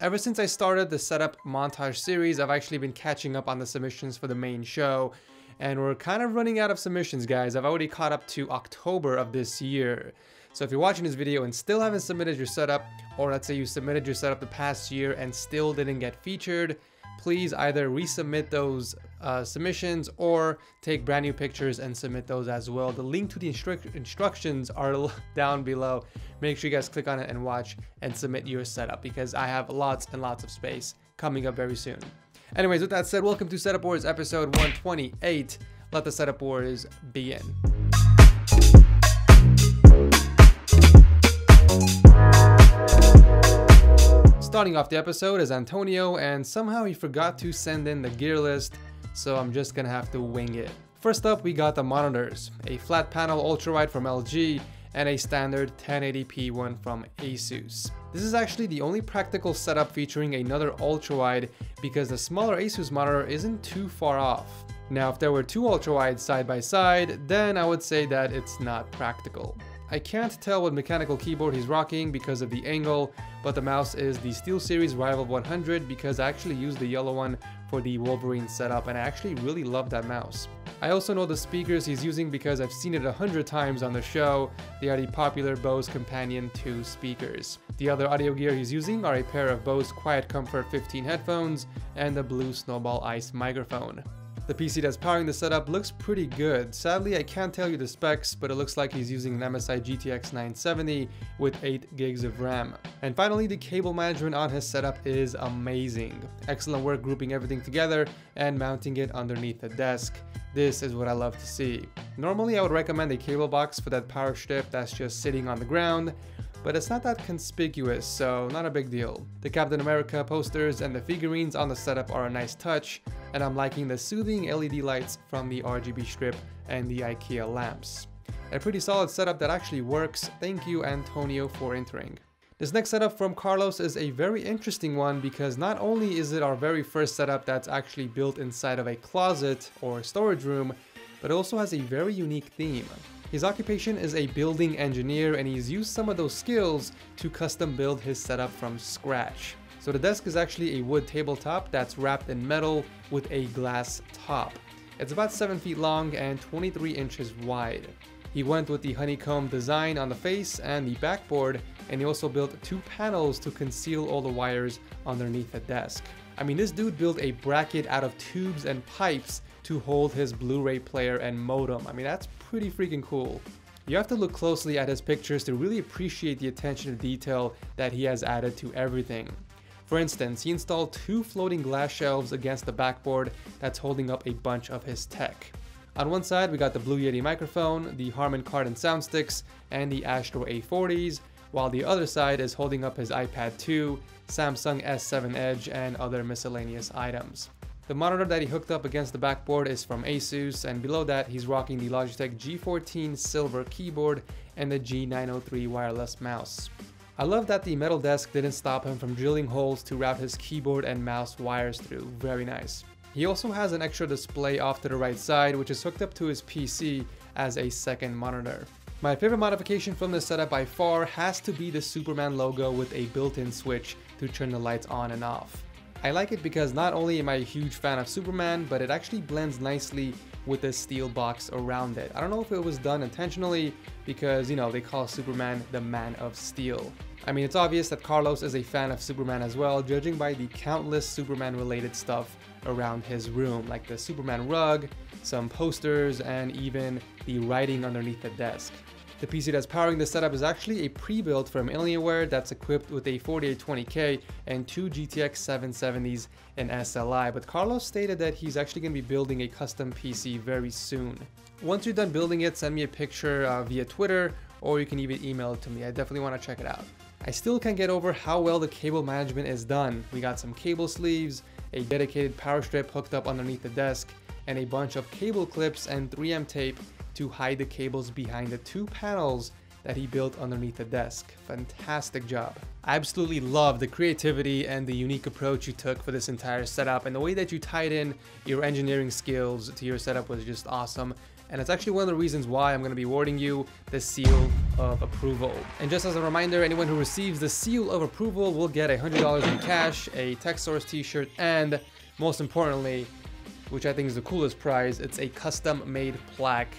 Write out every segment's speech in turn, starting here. Ever since I started the setup montage series, I've actually been catching up on the submissions for the main show, and we're kind of running out of submissions, guys. I've already caught up to October of this year. So if you're watching this video and still haven't submitted your setup, or let's say you submitted your setup the past year and still didn't get featured, please either resubmit those submissions or take brand new pictures and submit those as well. The link to the instructions are down below. Make sure you guys click on it and watch and submit your setup, because I have lots and lots of space coming up very soon. Anyways, with that said, welcome to Setup Wars episode 128. Let the Setup Wars begin. Starting off the episode is Antonio, and somehow he forgot to send in the gear list, so I'm just gonna have to wing it. First up, we got the monitors, a flat panel ultrawide from LG and a standard 1080p one from Asus. This is actually the only practical setup featuring another ultrawide, because the smaller Asus monitor isn't too far off. Now, if there were two ultrawides side by side, then I would say that it's not practical. I can't tell what mechanical keyboard he's rocking because of the angle, but the mouse is the SteelSeries Rival 100 because I actually used the yellow one for the Wolverine setup, and I actually really love that mouse. I also know the speakers he's using because I've seen it 100 times on the show. They are the popular Bose Companion 2 speakers. The other audio gear he's using are a pair of Bose Quiet Comfort 15 headphones and the Blue Snowball Ice microphone. The PC that's powering the setup looks pretty good. Sadly, I can't tell you the specs, but it looks like he's using an MSI GTX 970 with 8 gigs of RAM. And finally, the cable management on his setup is amazing. Excellent work grouping everything together and mounting it underneath the desk. This is what I love to see. Normally, I would recommend a cable box for that power strip that's just sitting on the ground, but it's not that conspicuous, so not a big deal. The Captain America posters and the figurines on the setup are a nice touch, and I'm liking the soothing LED lights from the RGB strip and the IKEA lamps. A pretty solid setup that actually works. Thank you, Antonio, for entering. This next setup from Carlos is a very interesting one, because not only is it our very first setup that's actually built inside of a closet or storage room, but it also has a very unique theme. His occupation is a building engineer, and he's used some of those skills to custom build his setup from scratch. So the desk is actually a wood tabletop that's wrapped in metal with a glass top. It's about 7 feet long and 23 inches wide. He went with the honeycomb design on the face and the backboard, and he also built 2 panels to conceal all the wires underneath the desk. I mean, this dude built a bracket out of tubes and pipes to hold his Blu-ray player and modem. I mean, that's pretty freaking cool. You have to look closely at his pictures to really appreciate the attention to detail that he has added to everything. For instance, he installed 2 floating glass shelves against the backboard that's holding up a bunch of his tech. On one side, we got the Blue Yeti microphone, the Harman Kardon sound sticks, and the Astro A40s, while the other side is holding up his iPad 2, Samsung S7 Edge, and other miscellaneous items. The monitor that he hooked up against the backboard is from Asus, and below that he's rocking the Logitech G14 silver keyboard and the G903 wireless mouse. I love that the metal desk didn't stop him from drilling holes to route his keyboard and mouse wires through. Very nice. He also has an extra display off to the right side, which is hooked up to his PC as a second monitor. My favorite modification from this setup by far has to be the Superman logo with a built-in switch to turn the lights on and off. I like it because not only am I a huge fan of Superman, but it actually blends nicely with the steel box around it. I don't know if it was done intentionally, because, you know, they call Superman the Man of Steel. I mean, it's obvious that Carlos is a fan of Superman as well, judging by the countless Superman-related stuff around his room, like the Superman rug, some posters, and even the writing underneath the desk. The PC that's powering this setup is actually a pre-built from Alienware that's equipped with a 4820K and 2 GTX 770s and SLI, but Carlos stated that he's actually going to be building a custom PC very soon. Once you're done building it, send me a picture via Twitter, or you can even email it to me. I definitely want to check it out. I still can't get over how well the cable management is done. We got some cable sleeves, a dedicated power strip hooked up underneath the desk, and a bunch of cable clips and 3M tape to hide the cables behind the 2 panels that he built underneath the desk. Fantastic job. I absolutely love the creativity and the unique approach you took for this entire setup, and the way that you tied in your engineering skills to your setup was just awesome. And it's actually one of the reasons why I'm going to be awarding you the seal of approval. And just as a reminder, anyone who receives the seal of approval will get $100 in cash, a TechSource t-shirt, and most importantly, which I think is the coolest prize, it's a custom-made plaque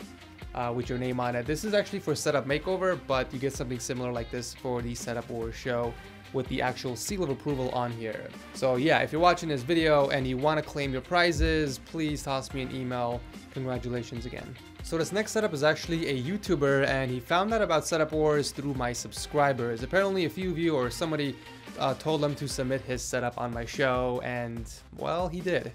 with your name on it. This is actually for Setup Makeover, but you get something similar like this for the Setup Wars show with the actual seal of approval on here. So yeah, if you're watching this video and you want to claim your prizes, please toss me an email. Congratulations again. So this next setup is actually a YouTuber, and he found out about Setup Wars through my subscribers. Apparently a few of you or somebody told him to submit his setup on my show, and well, he did.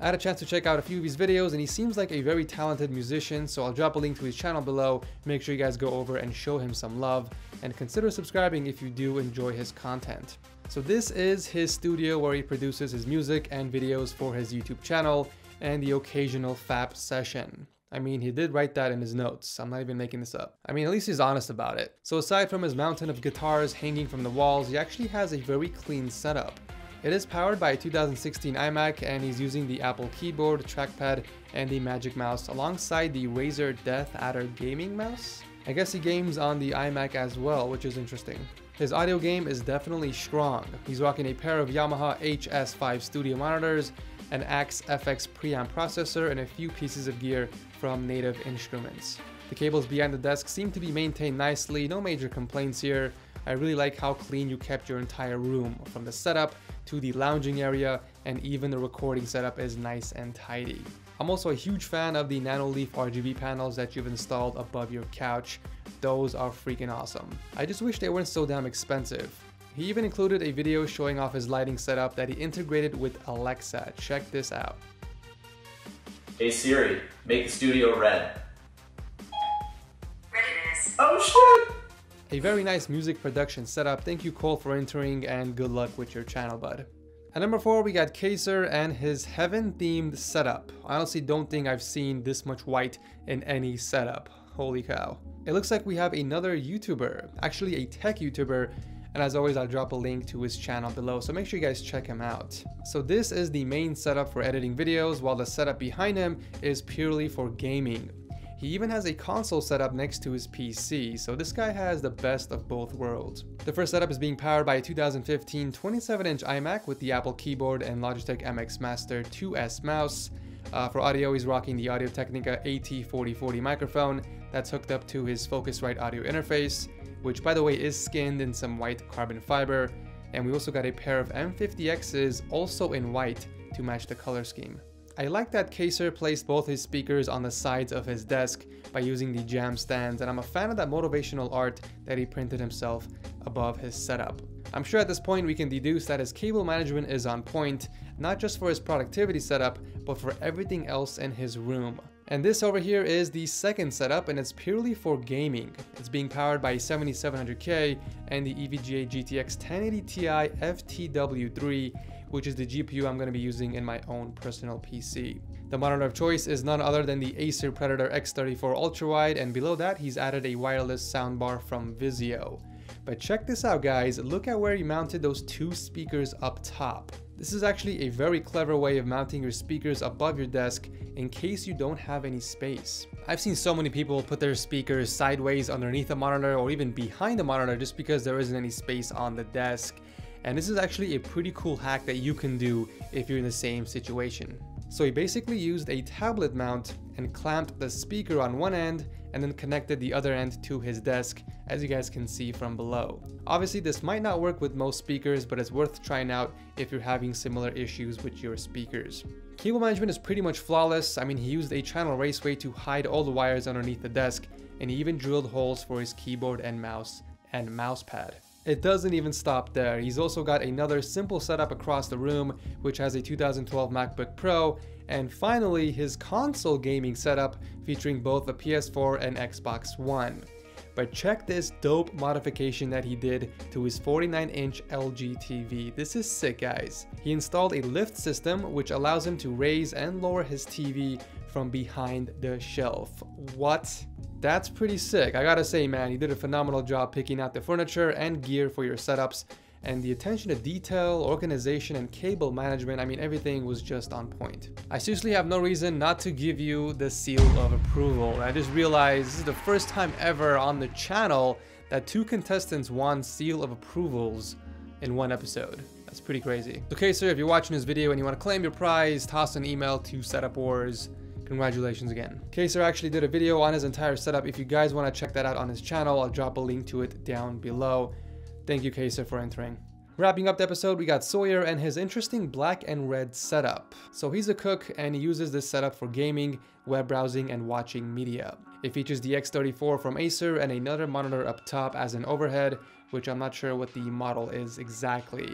I had a chance to check out a few of his videos, and he seems like a very talented musician, so I'll drop a link to his channel below. Make sure you guys go over and show him some love, and consider subscribing if you do enjoy his content. So this is his studio where he produces his music and videos for his YouTube channel, and the occasional fab session. I mean, he did write that in his notes. I'm not even making this up. I mean, at least he's honest about it. So aside from his mountain of guitars hanging from the walls, he actually has a very clean setup. It is powered by a 2016 iMac, and he's using the Apple keyboard, trackpad, and the Magic Mouse alongside the Razer DeathAdder gaming mouse. I guess he games on the iMac as well, which is interesting. His audio game is definitely strong. He's rocking a pair of Yamaha HS5 studio monitors, an Axe FX preamp processor, and a few pieces of gear from Native Instruments. The cables behind the desk seem to be maintained nicely, no major complaints here. I really like how clean you kept your entire room, from the setup to the lounging area, and even the recording setup is nice and tidy. I'm also a huge fan of the nano leaf RGB panels that you've installed above your couch. Those are freaking awesome. I just wish they weren't so damn expensive. He even included a video showing off his lighting setup that he integrated with Alexa. Check this out. Hey Siri, make the studio red. Red it is. Oh shit! A very nice music production setup. Thank you, Cole, for entering, and good luck with your channel, bud. At number 4, we got Keyser and his heaven-themed setup. I honestly don't think I've seen this much white in any setup. Holy cow. It looks like we have another YouTuber, actually a tech YouTuber, and as always, I'll drop a link to his channel below, so make sure you guys check him out. So this is the main setup for editing videos, while the setup behind him is purely for gaming. He even has a console setup next to his PC, so this guy has the best of both worlds. The first setup is being powered by a 2015 27-inch iMac with the Apple keyboard and Logitech MX Master 2S mouse. For audio, he's rocking the Audio-Technica AT4040 microphone that's hooked up to his Focusrite audio interface, which by the way is skinned in some white carbon fiber, and we also got a pair of M50Xs also in white to match the color scheme. I like that Keyser placed both his speakers on the sides of his desk by using the jam stands, and I'm a fan of that motivational art that he printed himself above his setup. I'm sure at this point we can deduce that his cable management is on point, not just for his productivity setup, but for everything else in his room. And this over here is the second setup, and it's purely for gaming. It's being powered by a 7700K and the EVGA GTX 1080 Ti FTW3, which is the GPU I'm going to be using in my own personal PC. The monitor of choice is none other than the Acer Predator X34 ultrawide, and below that he's added a wireless soundbar from Vizio. But check this out guys, look at where he mounted those two speakers up top. This is actually a very clever way of mounting your speakers above your desk in case you don't have any space. I've seen so many people put their speakers sideways underneath the monitor or even behind the monitor just because there isn't any space on the desk. And this is actually a pretty cool hack that you can do if you're in the same situation. So he basically used a tablet mount and clamped the speaker on one end and then connected the other end to his desk, as you guys can see from below. Obviously this might not work with most speakers, but it's worth trying out if you're having similar issues with your speakers. Cable management is pretty much flawless. I mean, he used a channel raceway to hide all the wires underneath the desk, and he even drilled holes for his keyboard and mouse pad. It doesn't even stop there. He's also got another simple setup across the room, which has a 2012 MacBook Pro, and finally his console gaming setup featuring both the PS4 and Xbox One. But check this dope modification that he did to his 49-inch LG TV. This is sick, guys. He installed a lift system, which allows him to raise and lower his TV from behind the shelf. What? That's pretty sick. I gotta say, man, you did a phenomenal job picking out the furniture and gear for your setups, and the attention to detail, organization, and cable management, I mean, everything was just on point. I seriously have no reason not to give you the seal of approval. And I just realized this is the first time ever on the channel that two contestants won seal of approvals in one episode. That's pretty crazy. So Keyser, if you're watching this video and you want to claim your prize, toss an email to Setup Wars. Congratulations again. Keyser actually did a video on his entire setup. If you guys want to check that out on his channel, I'll drop a link to it down below. Thank you, Keyser, for entering. Wrapping up the episode, we got Sawyer and his interesting black and red setup. So he's a cook and he uses this setup for gaming, web browsing, and watching media. It features the X34 from Acer and another monitor up top as an overhead, which I'm not sure what the model is exactly.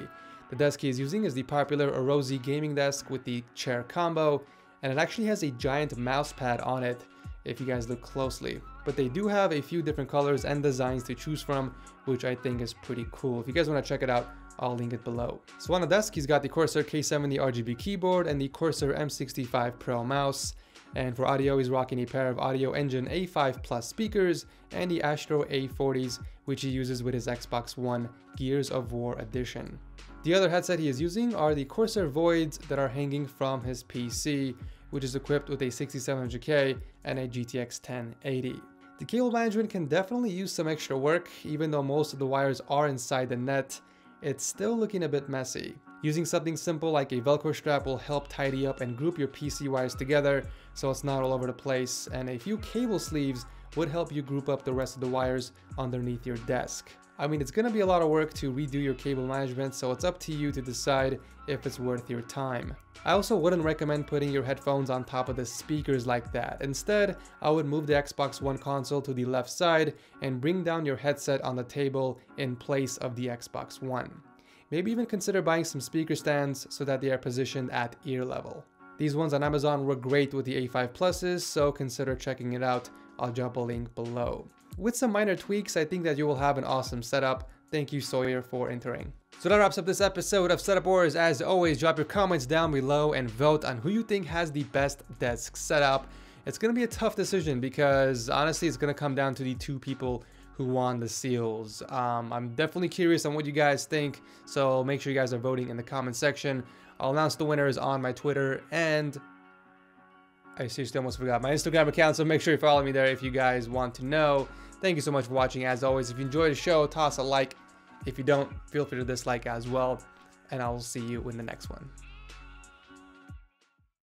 The desk he is using is the popular Orozi gaming desk with the chair combo, and it actually has a giant mouse pad on it if you guys look closely. But they do have a few different colors and designs to choose from, which I think is pretty cool. If you guys want to check it out, I'll link it below. So on the desk, he's got the Corsair K70 RGB keyboard and the Corsair M65 Pro mouse. And for audio, he's rocking a pair of Audio Engine A5 Plus speakers and the Astro A40s, which he uses with his Xbox One Gears of War edition. The other headset he is using are the Corsair Voids that are hanging from his PC, which is equipped with a 6700K and a GTX 1080. The cable management can definitely use some extra work. Even though most of the wires are inside the net, it's still looking a bit messy. Using something simple like a Velcro strap will help tidy up and group your PC wires together so it's not all over the place, and a few cable sleeves would help you group up the rest of the wires underneath your desk. I mean, it's gonna be a lot of work to redo your cable management, so it's up to you to decide if it's worth your time. I also wouldn't recommend putting your headphones on top of the speakers like that. Instead, I would move the Xbox One console to the left side and bring down your headset on the table in place of the Xbox One. Maybe even consider buying some speaker stands so that they are positioned at ear level. These ones on Amazon were great with the A5 Pluses, so consider checking it out. I'll drop a link below. With some minor tweaks, I think that you will have an awesome setup. Thank you, Sawyer, for entering. So that wraps up this episode of Setup Wars. As always, drop your comments down below and vote on who you think has the best desk setup. It's gonna be a tough decision because honestly, it's gonna come down to the two people who won the seals. I'm definitely curious on what you guys think, so make sure you guys are voting in the comment section. I'll announce the winners on my Twitter, and I seriously almost forgot my Instagram account, so make sure you follow me there if you guys want to know. Thank you so much for watching. As always, if you enjoyed the show, toss a like. If you don't, feel free to dislike as well, and I will see you in the next one.